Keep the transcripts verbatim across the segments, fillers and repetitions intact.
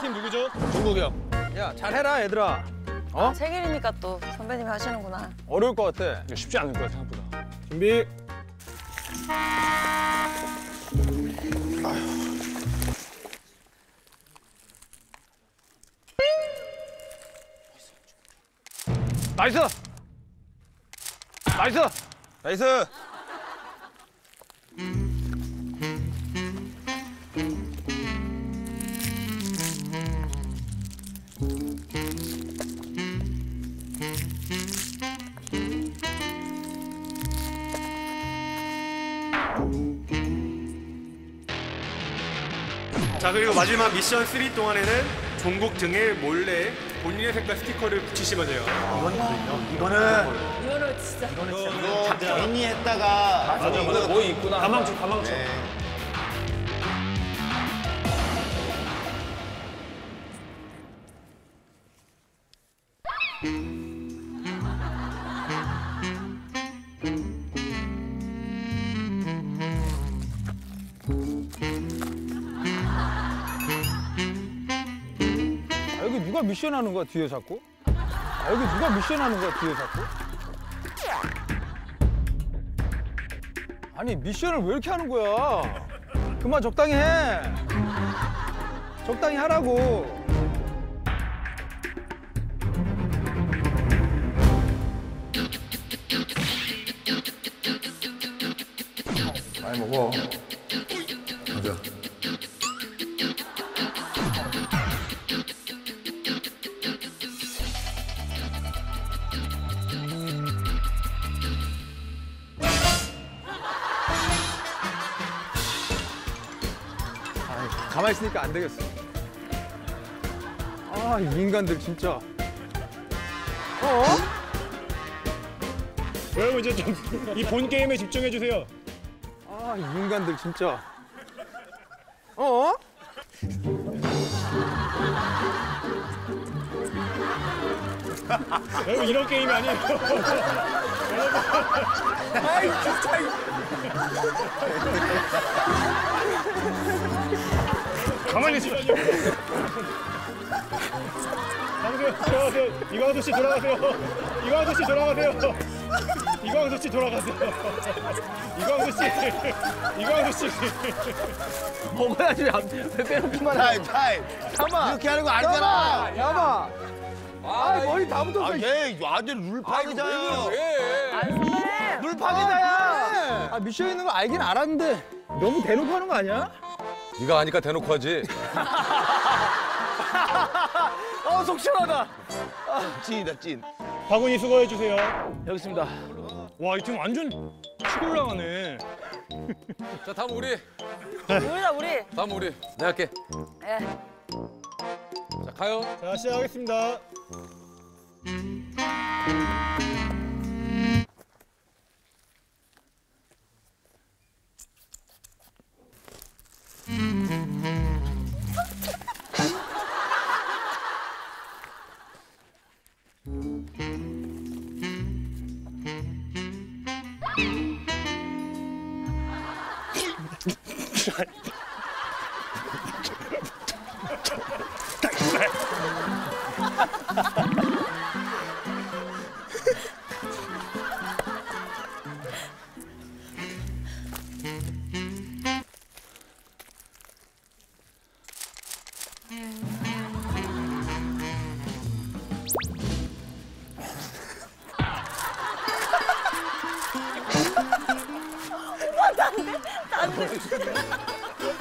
팀 누구죠? 중국이요. 야, 잘해라 얘들아. 어? 아, 생일이니까 또 선배님이 하시는구나. 어려울 것 같아. 쉽지 않을 거야 생각보다. 준비. 나이스. 나이스. 나이스. 자, 그리고 마지막 미션 삼 동안에는 종국 등에 몰래 본인의 색깔 스티커를 붙이시면 돼요. 이건 이거는 이거는 이거는 진짜 이거는 진짜 작정이 했다가 맞아 맞아 뭐 있구나. 가망쳐 가망쳐. 네. 누가 미션 하는 거야, 뒤에 자꾸? 아, 여기 누가 미션 하는 거야, 뒤에 자꾸? 아니, 미션을 왜 이렇게 하는 거야? 그만 적당히 해. 적당히 하라고. 많이 먹어. 가자. 가만히 있으니까 안 되겠어. 아, 이 인간들 진짜. 어? 여러분 이제 좀 이 본 게임에 집중해 주세요. 아, 이 인간들 진짜. 어? 여러분 이런 게임이 아니에요. 아이 진짜. 가만히 있어. 돌아가세요. 이광수 씨 돌아가세요. 이광수 씨 돌아가세요. 이광수 씨 돌아가세요. 이광수 씨. 이광수 씨. 먹어야지. 왜 빼놓기만 해. 타임. 잠깐만. 이렇게 하는 거 아니잖아. 야마. 아, 머리 다 붙었어. 아, 얘 완전 룰 파괴자야. 왜? 룰 파괴자야. 아, 미션 있는 거 알긴 알았는데 너무 대놓고 하는 거 아니야? 네가 아니까 대놓고 하지. 아, 속 시원하다. 아, 찐이다, 찐. 바구니 수거해 주세요. 여기 있습니다. 와, 이 팀 완전 치고 올라가네. 자, 다음 우리. 우리다, 우리. 다음 우리. 내가 할게. 예. 자, 가요. 자, 시작하겠습니다.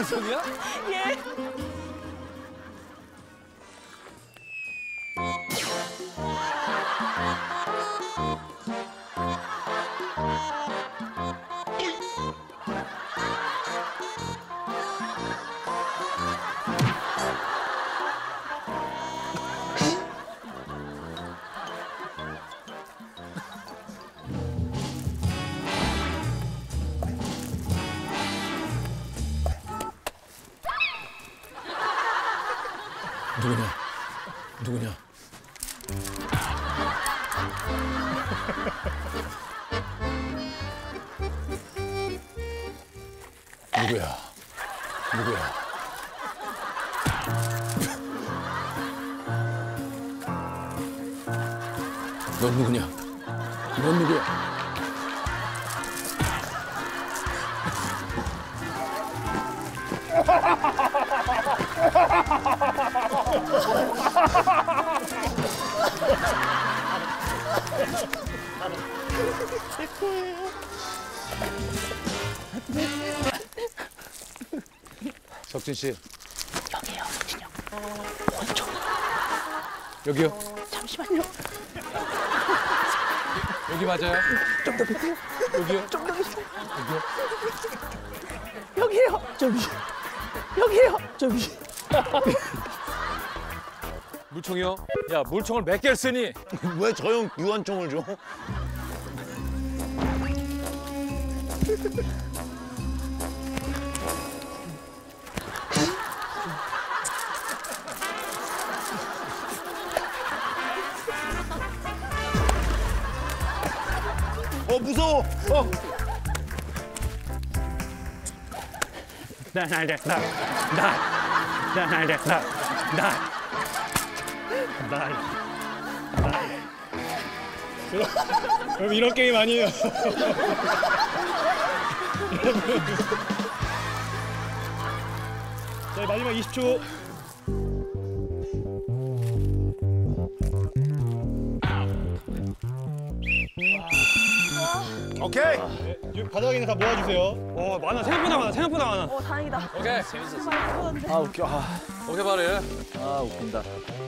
손이야? 예. 누구냐? 누구냐? 누구야? 누구야? 넌 누구냐? 넌 누구야? 제 거예요. 석진 씨. 여기요, 석진 형. 원정. 여기요. 잠시만요. 여기 맞아요? 좀 더 비켜요. 여기요? 좀 더 비켜요. 여기요? 여기요. 저기. 여기요. 저기. 물총이요? 야, 물총을 몇 개를 쓰니? 왜 저 형 유한총을 줘? 어, 무서워! 어! 나, 나, 나, 나, 나, 나, 나, 나, 나, 나. 여러분, 이런 게임 아니에요. 자, 마지막 이십 초. 오케이. 네, 바닥에 있는 다 모아주세요. 어, 많아. 생각보다 많아. 생각보다 많아. 어, 다행이다. 오케이. 재밌었어. 아, 웃겨. 아, 오케이, 바로. 아, 웃긴다.